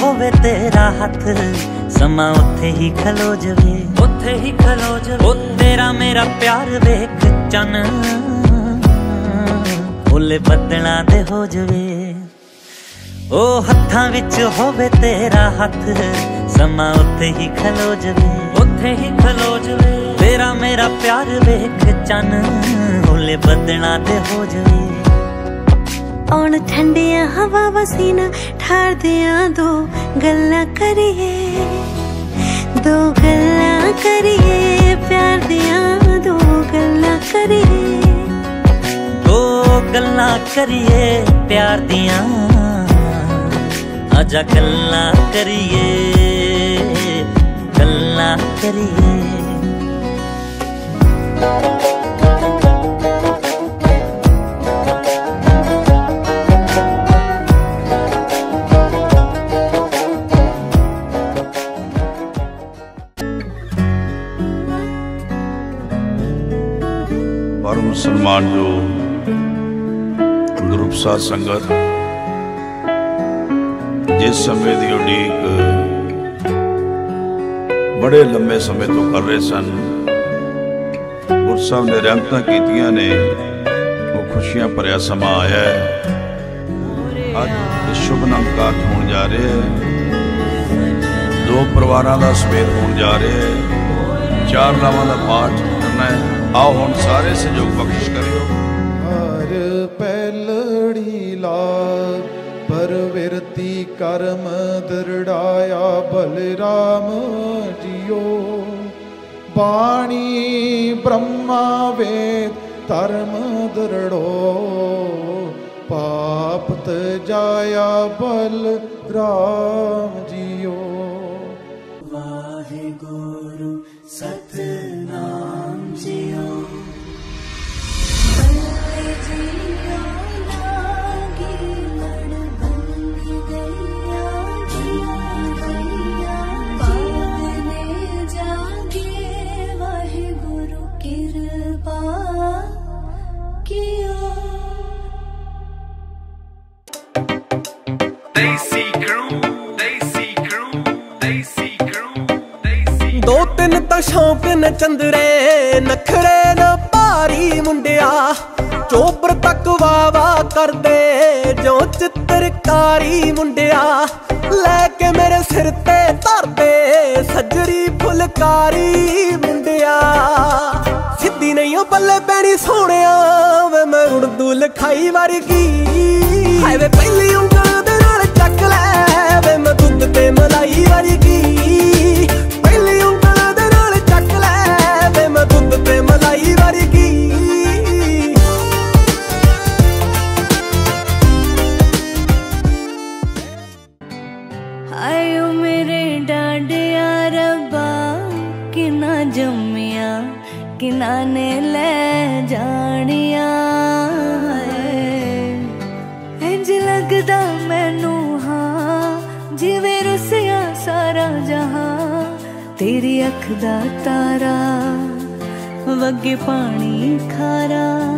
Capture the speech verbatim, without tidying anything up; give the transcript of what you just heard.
होवे तेरा हाथ समा उथे ही खलो जवे उथे ही खलो जवे तेरा मेरा प्यार वेख चन ओले बदना दे हो जवे औन ठंडिया हवा वसीना ठार दिया दो गल्ला करिए दो गल्ला करिए प्यार दिया दो गल्ला करिए दो गल्ला करिए प्यार दिया आजा गल्ला करिए गल्ला करिए पर मुसलमान जो ग्रुप सा संगत जिस समय दी उड़ीक बड़े लंबे समय तो कर रहे सन गुरु साहब ने रहमतां कीतियां ने वो खुशियां भरिया समा आया है। अज शुभ नमकार होने जा रहे है, दो परिवारों का सवेर होने जा रहे है, चार लावां का पाठ करना है। आओ हुण सारे सहयोग बख्शिश करियो। हर पहलड़ी ला परवृत्ति कर्म दृढ़ाया बलराम जियो, बाणी ब्रह्मा वेद धर्म दृढ़ो पाप त्याया बलराम जियो। वाहे गुरु सतनाम जियो दो तीन ता शौक न चंदरे नखरे न भारी मुंडिया चोपर तक वावा कर दे जो चित्रकारी मुंडिया लैके मेरे सिर ते धर दे सजरी फुलकारी मुंडिया सिद्धी नहीं हो पल्ले पैनी सोने वे मैं उर्दू लिखाई वर्गी वे पहली उंगल दे नाल चक लै वे मैं दुद्ध ते मलाई वर्गी किनाने ले जानिया इंज लगदा मैनू हाँ जिवें रुसिया सारा जहां तेरी अख दा तारा वगे पानी खारा